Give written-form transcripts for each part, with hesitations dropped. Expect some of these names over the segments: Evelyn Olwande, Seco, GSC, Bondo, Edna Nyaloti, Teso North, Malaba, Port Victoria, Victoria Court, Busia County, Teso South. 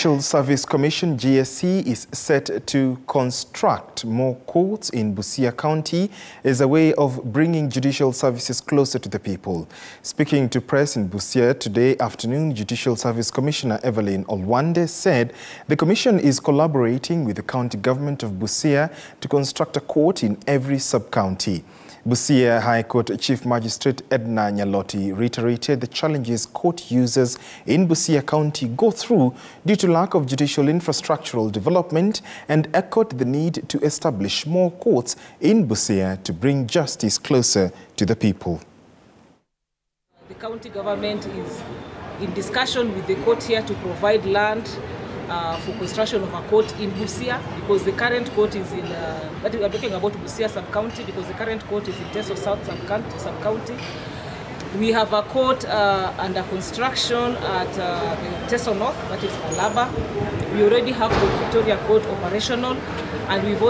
Judicial Service Commission, GSC, is set to construct more courts in Busia County as a way of bringing judicial services closer to the people. Speaking to press in Busia today afternoon, Judicial Service Commissioner Evelyn Olwande said the Commission is collaborating with the county government of Busia to construct a court in every sub-county. Busia High Court Chief Magistrate Edna Nyaloti reiterated the challenges court users in Busia County go through due to lack of judicial infrastructural development and echoed the need to establish more courts in Busia to bring justice closer to the people. The county government is in discussion with the court here to provide land for construction of a court in Busia, because the current court is in, we are talking about Busia sub-county, because the current court is in Teso South sub-county. We have a court under construction at Teso North, that is Malaba. We already have the Victoria Court operational, and we are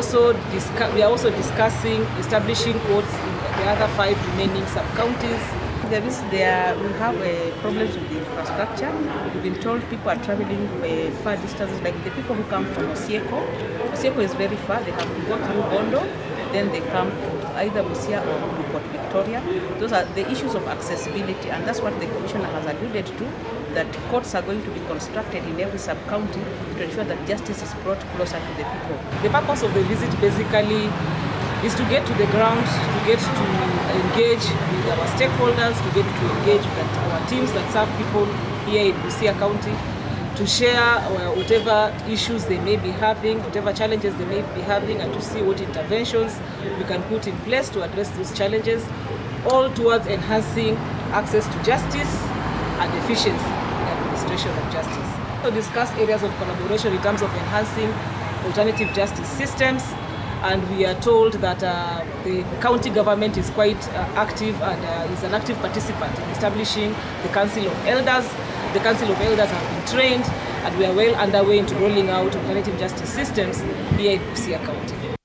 also discussing establishing courts in the other 5 remaining sub-counties. We have problems with the infrastructure. We've been told people are traveling far distances, like the people who come from Seco. Seco is very far. They have to go through Bondo, then they come to either Busia or Port Victoria. Those are the issues of accessibility, and that's what the Commissioner has alluded to, that courts are going to be constructed in every sub-county to ensure that justice is brought closer to the people. The purpose of the visit basically is to get to the ground, to get to engage with our stakeholders, to get to engage with our teams that serve people here in Busia County, to share whatever issues they may be having, whatever challenges they may be having, and to see what interventions we can put in place to address those challenges, all towards enhancing access to justice and efficiency in the administration of justice. We discussed areas of collaboration in terms of enhancing alternative justice systems, and we are told that the county government is quite active and is an active participant in establishing the Council of Elders. The Council of Elders have been trained, and we are well underway into rolling out alternative justice systems here in Busia County.